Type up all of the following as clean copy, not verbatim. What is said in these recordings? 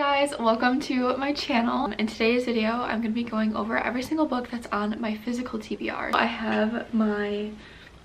guys, welcome to my channel. In today's video I'm going to be going over every single book that's on my physical TBR. I have my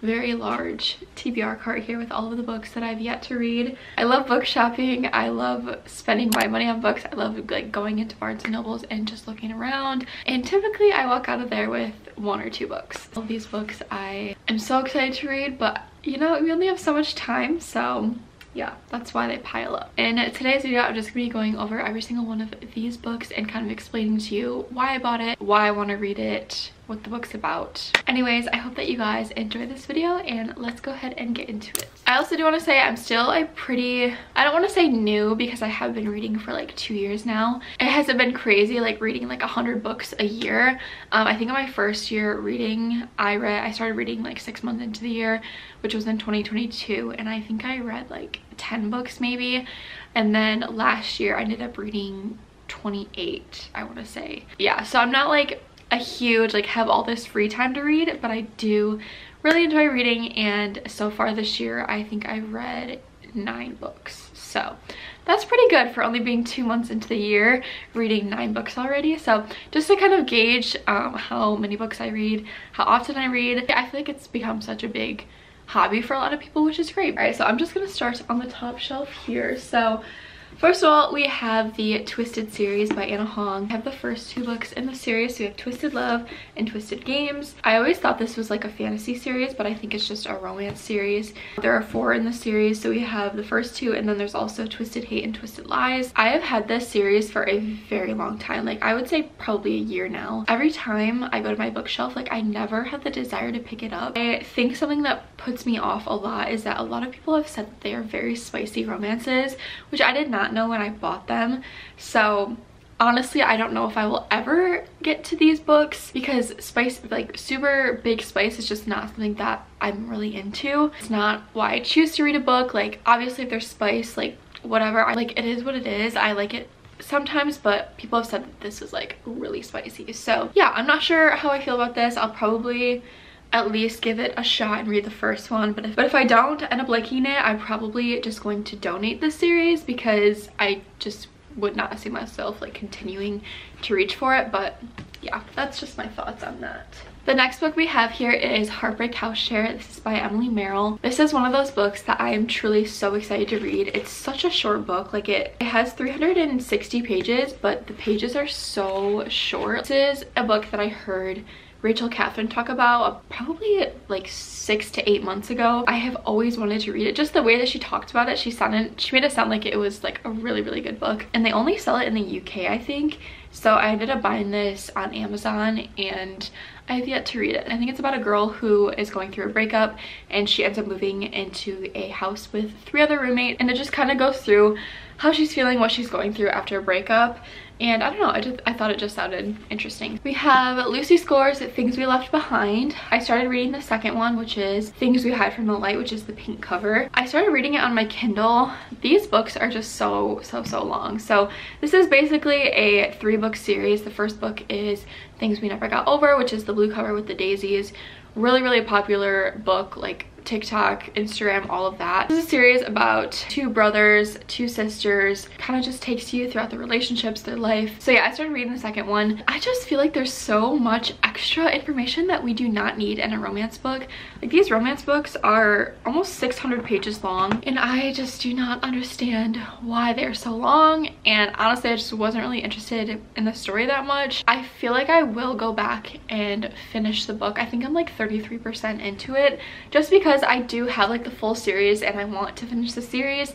very large TBR cart here with all of the books that I've yet to read. I love book shopping. I love spending my money on books. I love like going into Barnes and Nobles and just looking around, and typically I walk out of there with one or two books. All these books I am so excited to read, but you know, we only have so much time, so yeah, that's why they pile up. In today's video, I'm just gonna be going over every single one of these books and kind of explaining to you why I bought it, why I want to read it, what the book's about. Anyways, I hope that you guys enjoy this video, and let's go ahead and get into it. I also do want to say I'm still a pretty, I don't want to say new, because I have been reading for like 2 years now. It hasn't been crazy like reading like 100 books a year. I think in my first year reading, I started reading like 6 months into the year, which was in 2022, and I think I read like 10 books maybe, and then last year I ended up reading 28, I want to say. Yeah, so I'm not like a huge like have all this free time to read, but I do really enjoy reading, and so far this year I think I've read 9 books, so that's pretty good for only being 2 months into the year, reading 9 books already. So just to kind of gauge how many books I read, how often I read, I feel like it's become such a big hobby for a lot of people, which is great. All right, so I'm just gonna start on the top shelf here. So first of all, we have the Twisted series by Anna Hong. I have the first 2 books in the series. So we have Twisted Love and Twisted Games. I always thought this was like a fantasy series, but I think it's just a romance series. There are 4 in the series. So we have the first 2, and then there's also Twisted Hate and Twisted Lies. I have had this series for a very long time. Like I would say probably a year now. Every time I go to my bookshelf, like I never have the desire to pick it up. I think something that puts me off a lot is that a lot of people have said that they are very spicy romances, which I did not know when I bought them. So honestly, I don't know if I will ever get to these books, because spice, like super big spice, is just not something that I'm really into. It's not why I choose to read a book. Like obviously if there's spice, like whatever, like it is what it is. I like it sometimes, but people have said that this is like really spicy. So yeah, I'm not sure how I feel about this. I'll probably at least give it a shot and read the first one, but if I don't end up liking it, I'm probably just going to donate this series, because I just would not see myself like continuing to reach for it. But yeah, that's just my thoughts on that. The next book we have here is Heartbreak House Share. This is by Emily Merrill. This is one of those books that I am truly so excited to read. It's such a short book. Like it has 360 pages, but the pages are so short. This is a book that I heard Rachel Catherine talk about probably like 6 to 8 months ago. I have always wanted to read it. Just the way that she talked about it, she made it sound like it was like a really, really good book. And they only sell it in the UK, I think. So I ended up buying this on Amazon, and I have yet to read it. I think it's about a girl who is going through a breakup, and she ends up moving into a house with 3 other roommates, and it just kind of goes through how she's feeling, what she's going through after a breakup. And I don't know, I thought it just sounded interesting. We have Lucy Score's Things We Left Behind. I started reading the second one, which is Things We Hide from the Light, which is the pink cover. I started reading it on my Kindle. These books are just so long. So this is basically a 3-book series. The first book is Things We Never Got Over, which is the blue cover with the daisies. Really, really popular book, like TikTok, Instagram, all of that. This is a series about 2 brothers, 2 sisters, kind of just takes you throughout the relationships, their life. So yeah, I started reading the second one. I just feel like there's so much extra information that we do not need in a romance book. Like these romance books are almost 600 pages long, and I just do not understand why they're so long. And honestly, I just wasn't really interested in the story that much. I feel like I will go back and finish the book. I think I'm like 33% into it, just because I do have like the full series and I want to finish the series.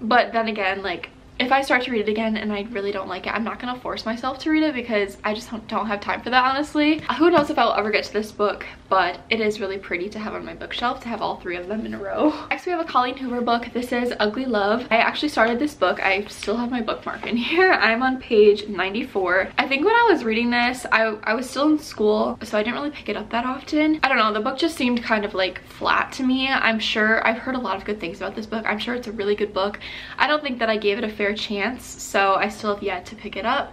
But then again, like if I start to read it again and I really don't like it, I'm not gonna force myself to read it, because I just don't have time for that, honestly. Who knows if I'll ever get to this book, but it is really pretty to have on my bookshelf, to have all 3 of them in a row. Next we have a Colleen Hoover book. This is Ugly Love. I actually started this book. I still have my bookmark in here. I'm on page 94. I think when I was reading this, I was still in school, so I didn't really pick it up that often. I don't know, the book just seemed kind of like flat to me. I'm sure I've heard a lot of good things about this book. I'm sure it's a really good book. I don't think that I gave it a fair chance, so I still have yet to pick it up.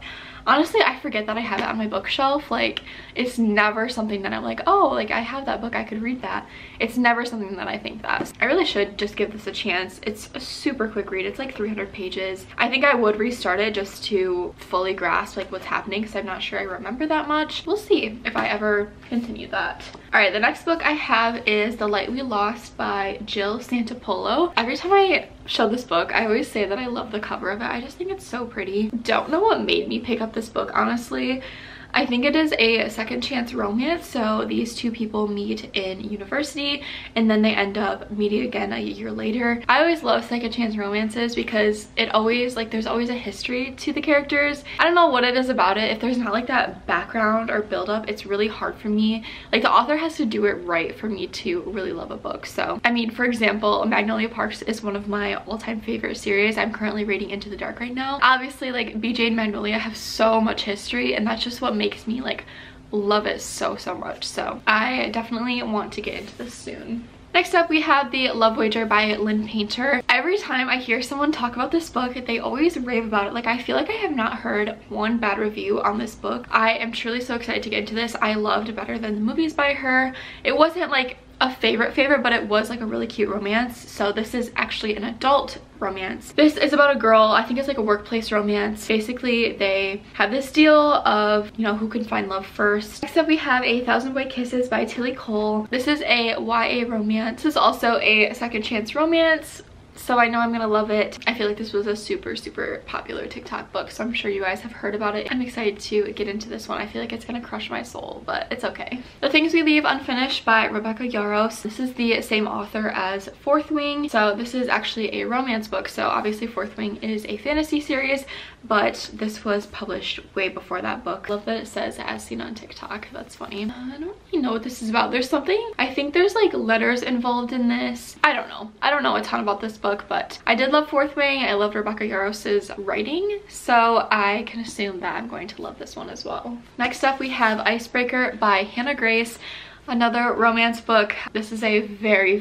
honestly, I forget that I have it on my bookshelf. Like, it's never something that I'm like, oh, like I have that book, I could read that. It's never something that I think that. I really should just give this a chance. It's a super quick read. It's like 300 pages. I think I would restart it just to fully grasp like what's happening, because I'm not sure I remember that much. We'll see if I ever continue that. All right, the next book I have is The Light We Lost by Jill Santopolo. Every time I show this book, I always say that I love the cover of it. I just think it's so pretty. Don't know what made me pick up this book, honestly. I think it is a second chance romance, so these two people meet in university and then they end up meeting again a year later. I always love second chance romances because it always, like, there's always a history to the characters. I don't know what it is about it. If there's not like that background or buildup, it's really hard for me. Like, the author has to do it right for me to really love a book. So, I mean, for example, Magnolia Parks is one of my all-time favorite series. I'm currently reading Into the Dark right now. Obviously, like, BJ and Magnolia have so much history, and that's just what makes me like love it so much. So I definitely want to get into this soon. Next up, we have The Love Wager by Lynn Painter. Every time I hear someone talk about this book, they always rave about it. Like, I feel like I have not heard one bad review on this book. I am truly so excited to get into this. I loved Better Than the Movies by her. It wasn't like a favorite, but it was like a really cute romance. So this is actually an adult romance. This is about a girl, I think it's like a workplace romance. Basically, they have this deal of, you know, who can find love first. Next up, we have A Thousand Boy Kisses by Tilly Cole. This is a YA romance. This is also a second chance romance, so I know I'm gonna love it. I feel like this was a super popular TikTok book, so I'm sure you guys have heard about it. I'm excited to get into this one. I feel like it's gonna crush my soul, but it's okay. The Things We Leave Unfinished by Rebecca Yarros. This is the same author as Fourth Wing, so this is actually a romance book. So obviously Fourth Wing is a fantasy series, but this was published way before that book. Love that it says as seen on TikTok. That's funny. I don't really know what this is about. There's something, I think there's like letters involved in this. I don't know a ton about this book, but I did love Fourth Wing. I loved Rebecca Yarros's writing, so I can assume that I'm going to love this one as well. Next up, we have Icebreaker by Hannah Grace. Another romance book. This is a very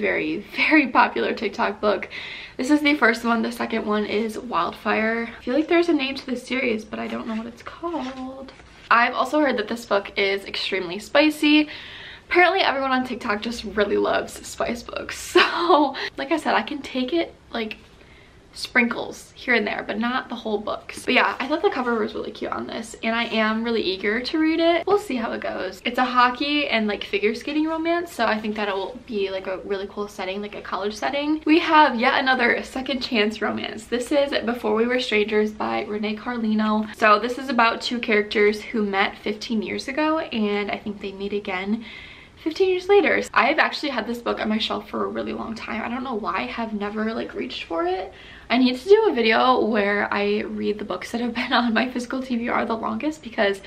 popular TikTok book. This is the first one. The second one is Wildfire. I feel like there's a name to this series, but I don't know what it's called. I've also heard that this book is extremely spicy. Apparently everyone on TikTok just really loves spice books. So, like I said, I can take it like sprinkles here and there, but not the whole books. But yeah, I thought the cover was really cute on this, and I am really eager to read it. We'll see how it goes. It's a hockey and like figure skating romance, so I think that it will be like a really cool setting, like a college setting. We have yet another second chance romance. This is Before We Were Strangers by Renee Carlino. So this is about two characters who met 15 years ago, and I think they meet again 15 years later. I've actually had this book on my shelf for a really long time. I don't know why I have never like reached for it. I need to do a video where I read the books that have been on my physical TBR the longest, because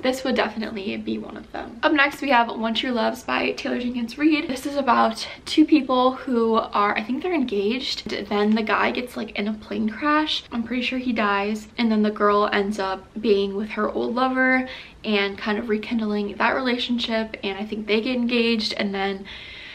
this would definitely be one of them. Up next, we have One True Loves by Taylor Jenkins Reid. This is about two people who are, I think they're engaged. Then the guy gets like in a plane crash. I'm pretty sure he dies. And then the girl ends up being with her old lover and kind of rekindling that relationship. And I think they get engaged, and then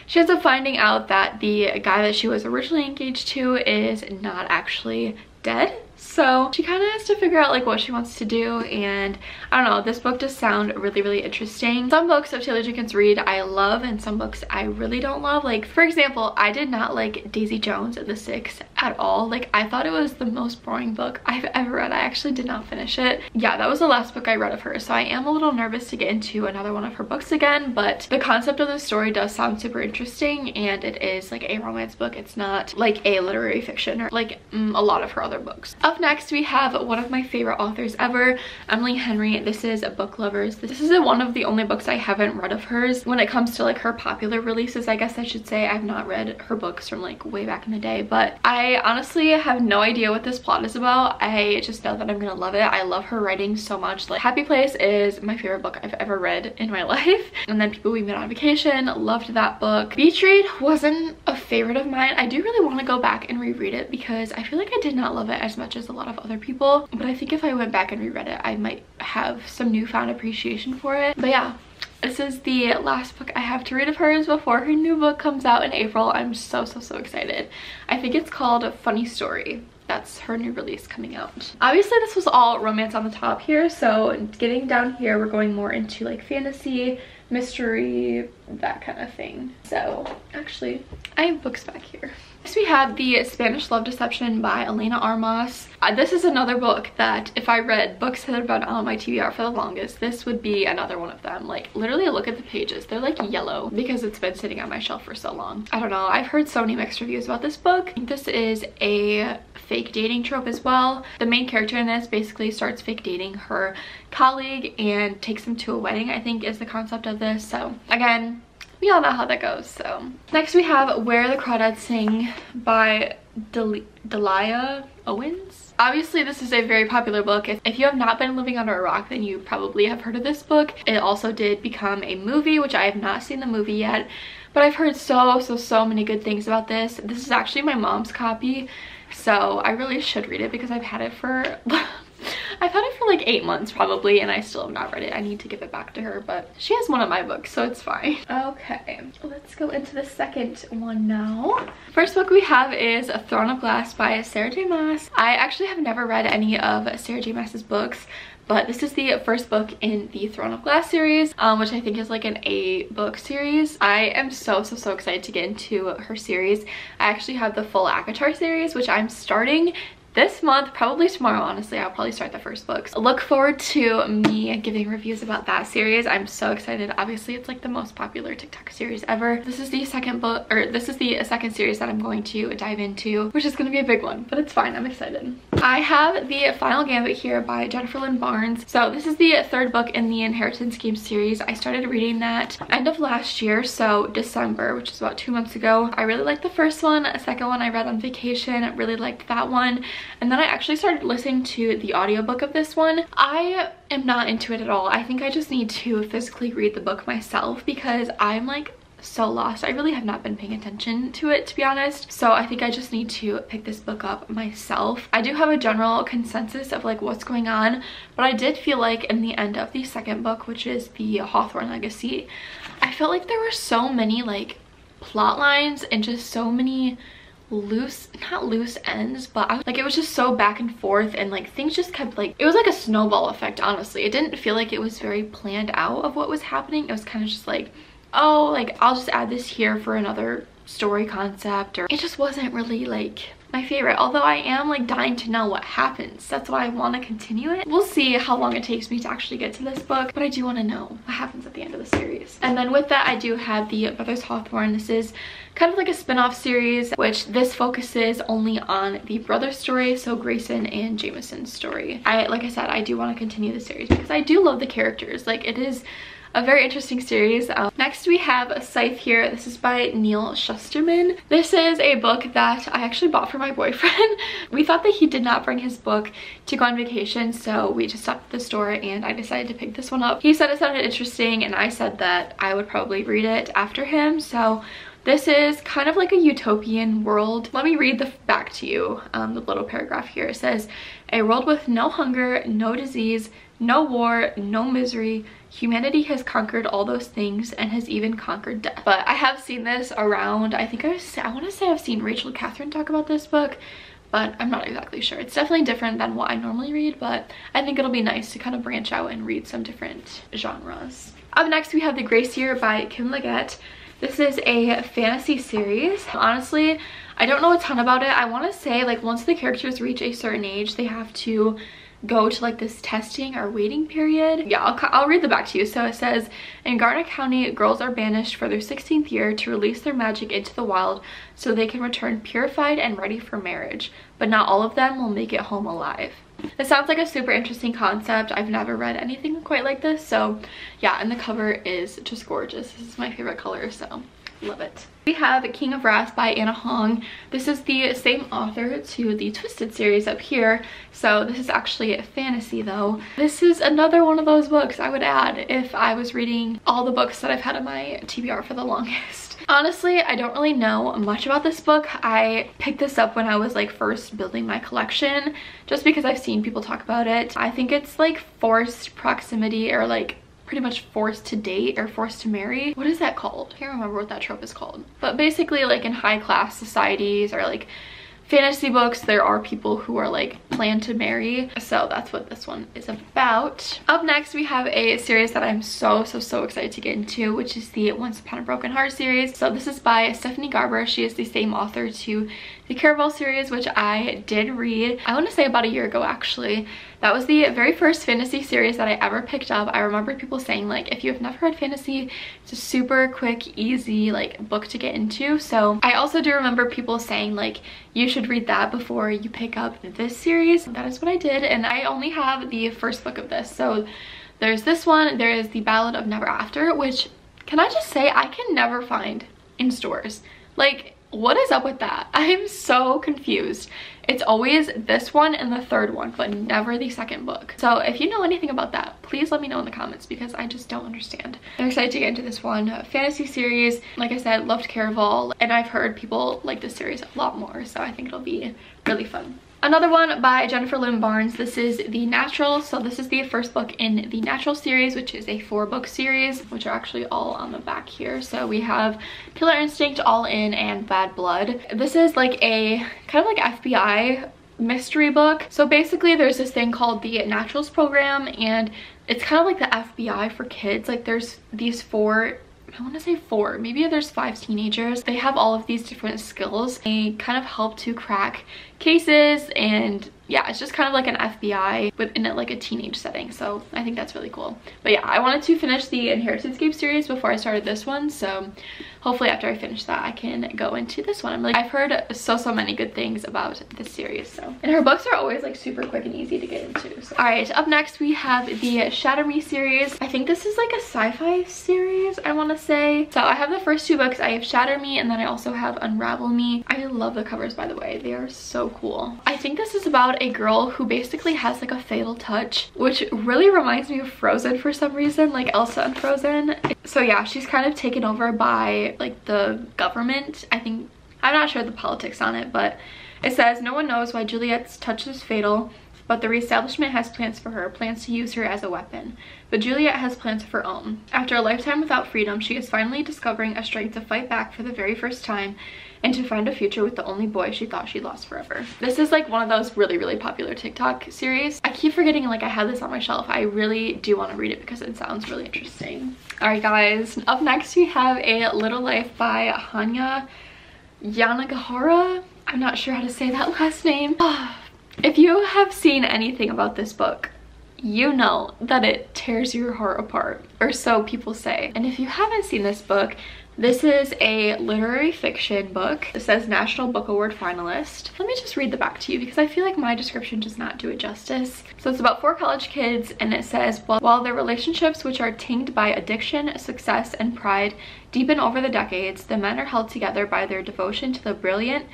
she ends up finding out that the guy that she was originally engaged to is not actually dead. So she kind of has to figure out like what she wants to do, and I don't know, this book does sound really interesting. Some books of Taylor Jenkins Reid I love, and some books I really don't love. Like, for example, I did not like Daisy Jones and the Six at all. Like, I thought it was the most boring book I've ever read. I actually did not finish it. Yeah, that was the last book I read of her, so I am a little nervous to get into another one of her books again, but the concept of the story does sound super interesting, and it is like a romance book. It's not like a literary fiction or like a lot of her other books. Up next, we have one of my favorite authors ever, Emily Henry. This is Book Lovers. This is one of the only books I haven't read of hers. When it comes to like her popular releases, I guess I should say, I've not read her books from like way back in the day, but I honestly have no idea what this plot is about. I just know that I'm gonna love it. I love her writing so much. Like, Happy Place is my favorite book I've ever read in my life. And then People We Met on Vacation, loved that book. Beach Read wasn't a favorite of mine. I do really want to go back and reread it because I feel like I did not love it as much as a lot of other people, but I think if I went back and reread it, I might have some newfound appreciation for it. But yeah, this is the last book I have to read of hers before her new book comes out in April. I'm so excited. I think it's called Funny Story. that's her new release coming out. Obviously this was all romance on the top here, so getting down here we're going more into like fantasy, mystery, that kind of thing. So actually I have books back here. Next we have The Spanish Love Deception by Elena Arenas. This is another book that if I read books that have been on my TBR for the longest, this would be another one of them. Like literally look at the pages, they're like yellow because it's been sitting on my shelf for so long. I don't know, I've heard so many mixed reviews about this book. I think this is a fake dating trope as well. The main character in this basically starts fake dating her colleague and takes them to a wedding, I think is the concept of this. So again, we all know how that goes. So next we have Where the Crawdads Sing by Delia Owens. Obviously this is a very popular book. If you have not been living under a rock, then you probably have heard of this book. It also did become a movie, which I have not seen the movie yet, but I've heard so many good things about this. This is actually my mom's copy, so I really should read it because I've had it for I've had it for like 8 months probably, and I still have not read it. I need to give it back to her, but she has one of my books, so it's fine. Okay, let's go into the second one now. First book we have is A Throne of Glass by Sarah J. Maas. I actually have never read any of Sarah J. Maas's books, but this is the first book in the Throne of Glass series, which I think is like an 8-book series. I am so excited to get into her series. I actually have the full ACOTAR series, which I'm starting this month, probably tomorrow. Honestly, I'll probably start the first books. Look forward to me giving reviews about that series. I'm so excited. Obviously it's like the most popular TikTok series ever. This is the second book, or this is the second series that I'm going to dive into, which is going to be a big one, but it's fine, I'm excited. I have The Final Gambit here by Jennifer Lynn Barnes. So this is the third book in the Inheritance Game series. I started reading that end of last year, so December, which is about 2 months ago. I really liked the first one. The second one I read on vacation, really liked that one. And then I actually started listening to the audiobook of this one. I am not into it at all. I think I just need to physically read the book myself because I'm like so lost. I really have not been paying attention to it, to be honest. So I think I just need to pick this book up myself. I do have a general consensus of like what's going on, but I did feel like in the end of the second book, which is the Hawthorne Legacy, I felt like there were so many like plot lines and just so many not loose ends, but like it was just so back and forth, and like things just kept like, it was like a snowball effect. Honestly, it didn't feel like it was very planned out of what was happening. It was kind of just like, oh, like I'll just add this here for another story concept, or it just wasn't really like my favorite, although I am like dying to know what happens. That's why I want to continue it. We'll see how long it takes me to actually get to this book, but I do want to know what happens at the end of the series. And then with that, I do have The Brothers Hawthorne. This is kind of like a spin-off series, which this focuses only on the brother story, so Grayson and Jameson's story. Like I said, I do want to continue the series because I do love the characters. Like it is a very interesting series. Next we have A Scythe here. This is by Neil Shusterman. This is a book that I actually bought for my boyfriend. We thought that he did not bring his book to go on vacation, so we just stopped at the store and I decided to pick this one up. He said it sounded interesting and I said that I would probably read it after him. So this is kind of like a utopian world. Let me read back to you the little paragraph here. It says, "A world with no hunger, no disease, no war, no misery. Humanity has conquered all those things and has even conquered death." But I have seen this around, I think I want to say I've seen Rachel Catherine talk about this book, but I'm not exactly sure. It's definitely different than what I normally read, but I think it'll be nice to kind of branch out and read some different genres. Up next we have The Grace Year by Kim Liggett. This is a fantasy series. Honestly, I don't know a ton about it. I want to say like once the characters reach a certain age, they have to go to like this testing or waiting period. Yeah, I'll read the back to you. So it says, "In Garner County, girls are banished for their 16th year to release their magic into the wild so they can return purified and ready for marriage. But not all of them will make it home alive." This sounds like a super interesting concept. I've never read anything quite like this, so yeah, and the cover is just gorgeous. This is my favorite color, so love it. We have King of Wrath by Anna Hong. This is the same author to the Twisted series up here, so this is actually a fantasy though. This is another one of those books I would add if I was reading all the books that I've had in my TBR for the longest. Honestly, I don't really know much about this book. I picked this up when I was like first building my collection just because I've seen people talk about it. I think it's like forced proximity, or like pretty much forced to date or forced to marry. What is that called? I can't remember what that trope is called. But basically like in high class societies or like fantasy books, there are people who are like plan to marry. So that's what this one is about. Up next, we have a series that I'm so excited to get into, which is the Once Upon a Broken Heart series. So this is by Stephanie Garber. She is the same author to the Caraval series, which I did read, I want to say about a year ago actually. That was the very first fantasy series that I ever picked up. I remember people saying like, if you have never read fantasy, it's a super quick, easy like book to get into. So I also do remember people saying like, you should read that before you pick up this series. That is what I did, and I only have the first book of this. So there's this one, there is The Ballad of Never After, which can I just say I can never find in stores. Like, what is up with that? I'm so confused. It's always this one and the third one, but never the second book. So if you know anything about that, please let me know in the comments because I just don't understand. I'm excited to get into this one. Fantasy series, like I said, loved Caraval, and I've heard people like this series a lot more, so I think it'll be really fun. Another one by Jennifer Lynn Barnes. This is The Natural. So this is the first book in the Natural series, which is a 4-book series, which are actually all on the back here. So we have Killer Instinct, All In, and Bad Blood. This is like a kind of like FBI mystery book. So basically there's this thing called the Naturals program, and it's kind of like the FBI for kids. Like there's these 4, I want to say 4, maybe there's 5 teenagers. They have all of these different skills. They kind of help to crack cases, and yeah, it's just kind of like an FBI within it, like a teenage setting. So I think that's really cool. But yeah, I wanted to finish the Inheritancescape series before I started this one, so hopefully after I finish that I can go into this one. I'm like, I've heard so many good things about this series, so. And her books are always like super quick and easy to get into. So. All right, up next we have the Shatter Me series. I think this is like a sci-fi series, I want to say. So I have the first 2 books. I have Shatter Me, and then I also have Unravel Me. I love the covers, by the way. They are so cool. I think this is about a girl who basically has like a fatal touch, which really reminds me of Frozen for some reason, like Elsa and Frozen. So yeah, she's kind of taken over by like the government, I think. I'm not sure the politics on it, but it says no one knows why Juliet's touch is fatal, but the reestablishment has plans for her, plans to use her as a weapon. But Juliet has plans of her own. After a lifetime without freedom, she is finally discovering a strength to fight back for the very first time, and to find a future with the only boy she thought she lost forever. This is like one of those really popular TikTok series. I keep forgetting like I have this on my shelf. I really do want to read it because it sounds really interesting. All right, guys. Up next, we have A Little Life by Hanya Yanagihara. I'm not sure how to say that last name. If you have seen anything about this book, you know that it tears your heart apart, or so people say. And if you haven't seen this book, this is a literary fiction book. It says National Book Award finalist. Let me just read the back to you because I feel like my description does not do it justice. So it's about 4 college kids, and it says, while their relationships, which are tinged by addiction, success, and pride, deepen over the decades, the men are held together by their devotion to the brilliant,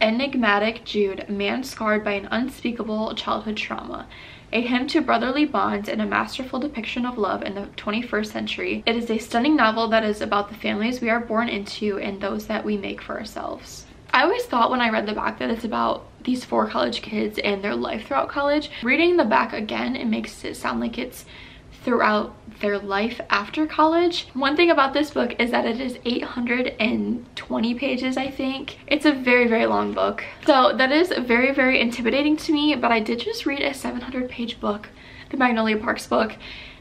enigmatic Jude, a man scarred by an unspeakable childhood trauma. A hymn to brotherly bonds and a masterful depiction of love in the 21st century. It is a stunning novel that is about the families we are born into and those that we make for ourselves. I always thought when I read the back that it's about these 4 college kids and their life throughout college. Reading the back again, it makes it sound like it's throughout their life after college. One thing about this book is that it is 820 pages, I think. It's a very long book. So that is very intimidating to me, but I did just read a 700-page book, the Magnolia Parks book,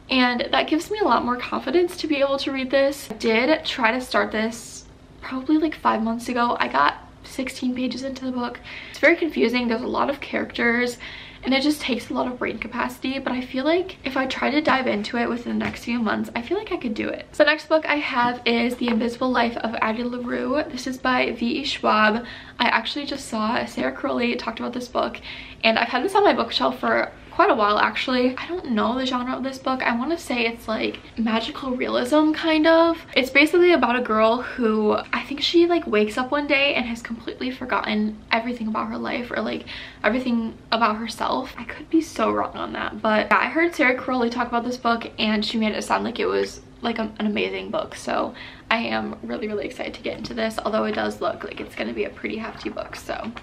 and that gives me a lot more confidence to be able to read this. I did try to start this probably like 5 months ago. I got 16 pages into the book. It's very confusing. There's a lot of characters, and it just takes a lot of brain capacity, but I feel like if I try to dive into it within the next few months, I feel like I could do it. So the next book I have is The Invisible Life of Addie LaRue. This is by V.E. Schwab. I actually just saw Sarah Crowley talked about this book, and I've had this on my bookshelf for quite a while actually. I don't know the genre of this book. I want to say it's like magical realism kind of. It's basically about a girl who, I think she like wakes up one day and has completely forgotten everything about her life, or like everything about herself. I could be so wrong on that, but yeah, I heard Sarah Crowley talk about this book and she made it sound like it was like an amazing book, so I am really excited to get into this, although it does look like it's going to be a pretty hefty book, so I'm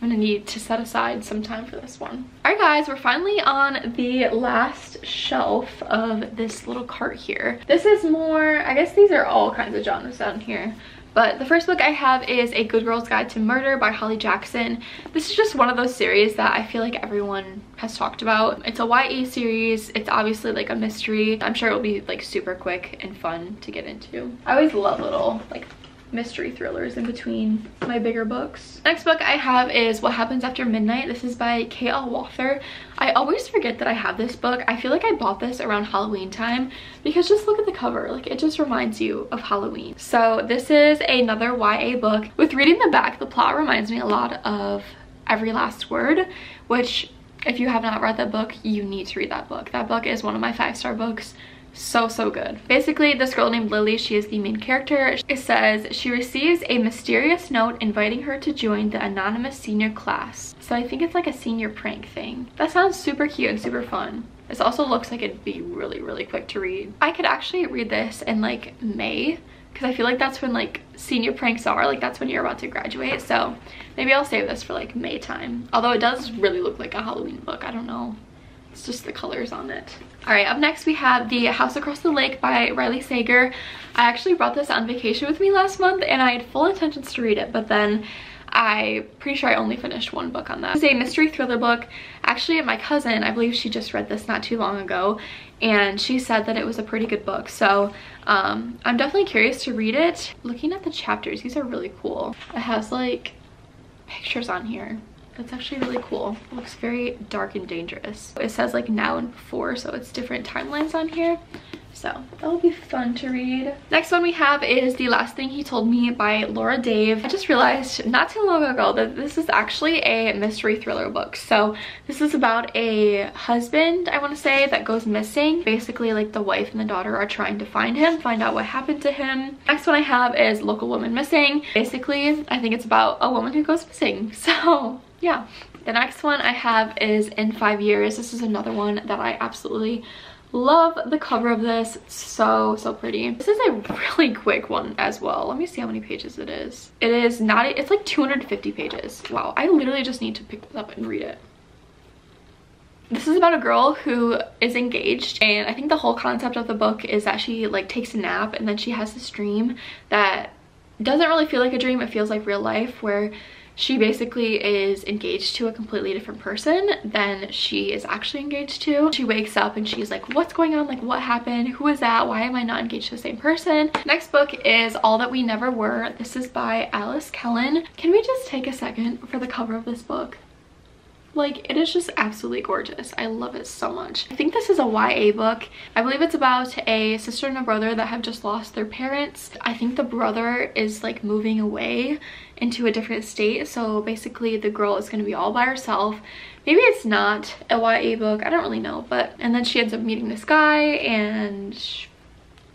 going to need to set aside some time for this one. All right, guys, we're finally on the last shelf of this little cart here. This is more, I guess these are all kinds of genres down here, But the first book I have is A Good Girl's Guide to Murder by Holly Jackson. This is just one of those series that I feel like everyone has talked about. It's a YA series. It's obviously like a mystery. I'm sure it will be like super quick and fun to get into. I always love little like mystery thrillers in between my bigger books. Next book I have is What Happens After Midnight. This is by K.L. Walther. I always forget that I have this book. I feel like I bought this around Halloween time because just look at the cover, like it just reminds you of Halloween. So this is another YA book. With reading the back, the plot reminds me a lot of Every Last Word, which if you have not read that book, you need to read that book. That book is one of my 5-star books. So good. Basically, this girl named Lily, she is the main character. It says she receives a mysterious note inviting her to join the anonymous senior class. So I think it's like a senior prank thing. That sounds super cute and super fun. This also looks like it'd be really quick to read. I could actually read this in like May, because I feel like that's when like senior pranks are, like that's when you're about to graduate. So maybe I'll save this for like May time, although it does really look like a Halloween book. I don't know, it's just the colors on it. All right, up next we have The House Across the Lake by Riley Sager. I actually brought this on vacation with me last month and I had full intentions to read it, but then I'm pretty sure I only finished one book on that. It's a mystery thriller book. Actually, my cousin, I believe she just read this not too long ago, and she said that it was a pretty good book. So I'm definitely curious to read it. Looking at the chapters, these are really cool. It has like pictures on here. That's actually really cool. It looks very dark and dangerous. It says like now and before, so it's different timelines on here. So that'll be fun to read. Next one we have is The Last Thing He Told Me by Laura Dave. I just realized not too long ago that this is actually a mystery thriller book. So this is about a husband, I want to say, that goes missing. Basically, like the wife and the daughter are trying to find him, find out what happened to him. Next one I have is Local Woman Missing. Basically, I think it's about a woman who goes missing. So yeah. The next one I have is In 5 Years. This is another one that I absolutely love the cover of. This so pretty. This is a really quick one as well. Let me see how many pages it is. It is not, it's like 250 pages. Wow, I literally just need to pick this up and read it. This is about a girl who is engaged, and I think the whole concept of the book is that she like takes a nap and then she has this dream that doesn't really feel like a dream. It feels like real life, where she basically is engaged to a completely different person than she is actually engaged to. She wakes up and she's like, what's going on? Like, what happened? Who is that? Why am I not engaged to the same person? Next book is All That We Never Were. This is by Alice Kellen. Can we just take a second for the cover of this book? Like, it is just absolutely gorgeous. I love it so much. I think this is a YA book. I believe it's about a sister and a brother that have just lost their parents. I think the brother is like moving away into a different state, so basically the girl is going to be all by herself. Maybe it's not a YA book, I don't really know, but and then she ends up meeting this guy and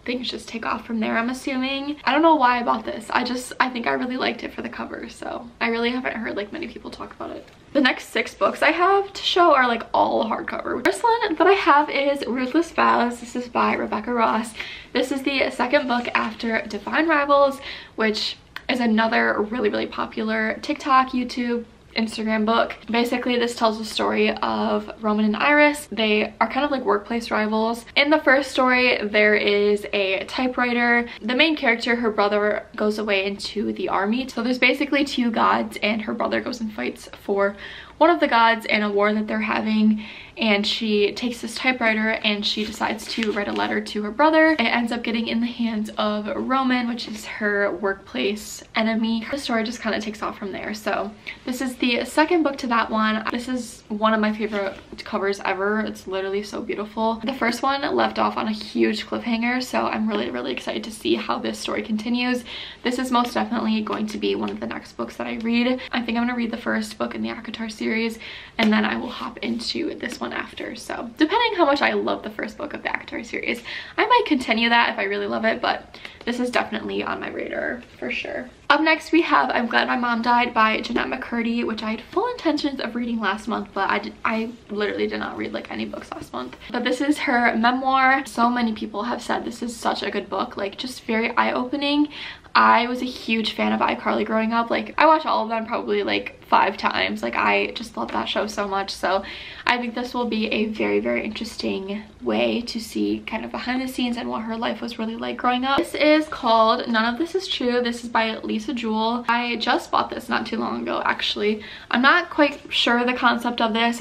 things just take off from there, I'm assuming. I don't know why I bought this. I think I really liked it for the cover, so I really haven't heard like many people talk about it. The next 6 books I have to show are like all hardcover. First one that I have is Ruthless Vows. This is by Rebecca Ross. This is the second book after Divine Rivals, which is another really popular TikTok, YouTube, Instagram book. Basically, this tells the story of Roman and Iris. They are kind of like workplace rivals. In the first story, there is a typewriter. The main character, her brother, goes away into the army. So there's basically 2 gods, and her brother goes and fights for one of the gods in a war that they're having, and she takes this typewriter and she decides to write a letter to her brother. It ends up getting in the hands of Roman, which is her workplace enemy. Her story just kind of takes off from there. So this is the second book to that one. This is one of my favorite covers ever. It's literally so beautiful. The first one left off on a huge cliffhanger, so I'm really excited to see how this story continues. This is most definitely going to be one of the next books that I read. I think I'm going to read the first book in the ACOTAR series, and then I will hop into this one after. So depending how much I love the first book of the ACOTAR series, I might continue that if I really love it, but this is definitely on my radar for sure. Up next we have I'm Glad My Mom Died by Jeanette McCurdy, which I had full intentions of reading last month, but I literally did not read like any books last month. But this is her memoir. So many people have said this is such a good book, like just very eye-opening. I was a huge fan of iCarly growing up. Like I watched all of them probably like 5 times. Like I just love that show so much. So I think this will be a very, very interesting way to see kind of behind the scenes and what her life was really like growing up. This is called None of This Is True. This is by Lisa Jewell. I just bought this not too long ago, actually. I'm not quite sure the concept of this.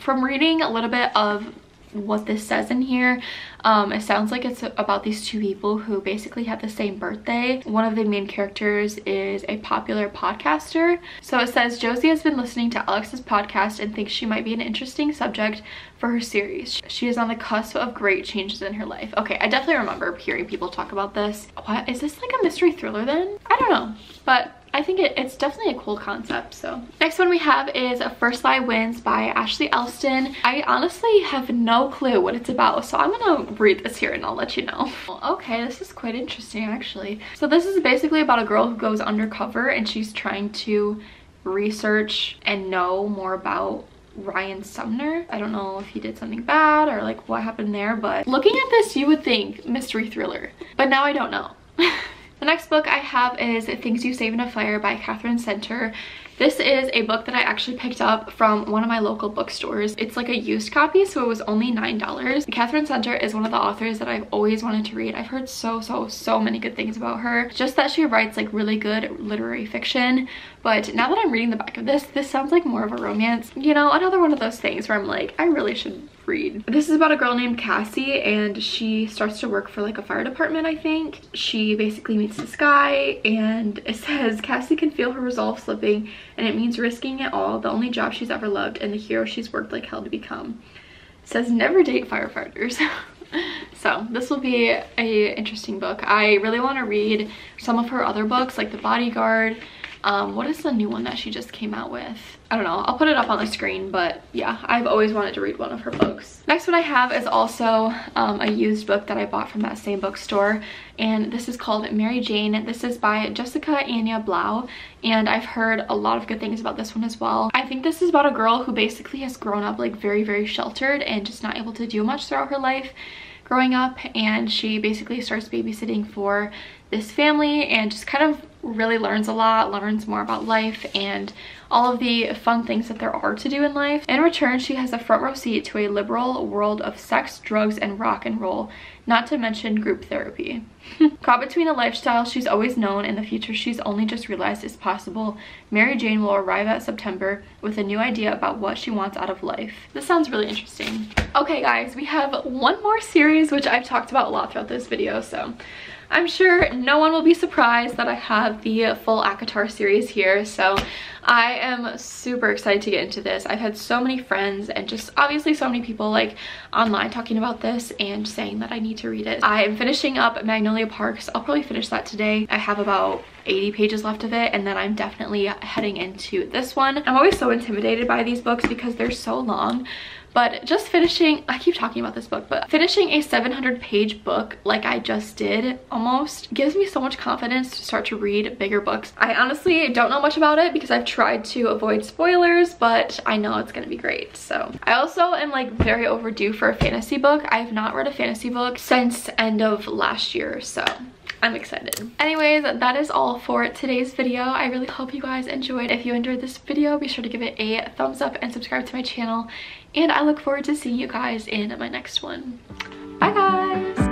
From reading a little bit of what this says in here, it sounds like it's about these 2 people who basically have the same birthday. One of the main characters is a popular podcaster. So it says Josie has been listening to Alex's podcast and thinks she might be an interesting subject for her series. She is on the cusp of great changes in her life. Okay, I definitely remember hearing people talk about this. What is this, like a mystery thriller then? I don't know, but I think it's definitely a cool concept. So next one we have is A First Lie Wins by Ashley Elston. I honestly have no clue what it's about, so I'm gonna read this here and I'll let you know. Okay, this is quite interesting actually. So this is basically about a girl who goes undercover and she's trying to research and know more about Ryan Sumner. I don't know if he did something bad or like what happened there, but looking at this you would think mystery thriller, but now I don't know. The next book I have is Things You Save in a Fire by Katherine Center. This is a book that I actually picked up from one of my local bookstores. It's like a used copy, so it was only $9. Katherine Center is one of the authors that I've always wanted to read. I've heard so many good things about her. Just that she writes like really good literary fiction. But now that I'm reading the back of this, this sounds like more of a romance. You know, another one of those things where I'm like, I really should read. This is about a girl named Cassie and she starts to work for like a fire department, I think. She basically meets this guy and it says Cassie can feel her resolve slipping and it means risking it all, the only job she's ever loved and the hero she's worked like hell to become. It says never date firefighters. So this will be a interesting book. I really want to read some of her other books like The Bodyguard. What is the new one that she just came out with? I don't know, I'll put it up on the screen, but yeah, I've always wanted to read one of her books. Next one I have is also a used book that I bought from that same bookstore, and this is called Mary Jane. This is by Jessica Anya Blau, and I've heard a lot of good things about this one as well. I think this is about a girl who basically has grown up like very, very sheltered and just not able to do much throughout her life growing up, and she basically starts babysitting for this family and just kind of really learns a lot, learns more about life and all of the fun things that there are to do in life. In return, she has a front row seat to a liberal world of sex, drugs, and rock and roll, not to mention group therapy. Caught between a lifestyle she's always known and the future she's only just realized is possible, Mary Jane will arrive at September with a new idea about what she wants out of life. This sounds really interesting. Okay guys, we have one more series which I've talked about a lot throughout this video, so I'm sure no one will be surprised that I have the full ACOTAR series here. So I am super excited to get into this. I've had so many friends and just obviously so many people like online talking about this and saying that I need to read it. I am finishing up Magnolia Parks. I'll probably finish that today. I have about 80 pages left of it, and then I'm definitely heading into this one. I'm always so intimidated by these books because they're so long. But just finishing, I keep talking about this book, but finishing a 700-page book like I just did almost gives me so much confidence to start to read bigger books. I honestly don't know much about it because I've tried to avoid spoilers, but I know it's gonna be great. So I also am like very overdue for a fantasy book. I have not read a fantasy book since end of last year, so I'm excited. Anyways, that is all for today's video. I really hope you guys enjoyed. If you enjoyed this video, be sure to give it a thumbs up and subscribe to my channel. And I look forward to seeing you guys in my next one. Bye guys!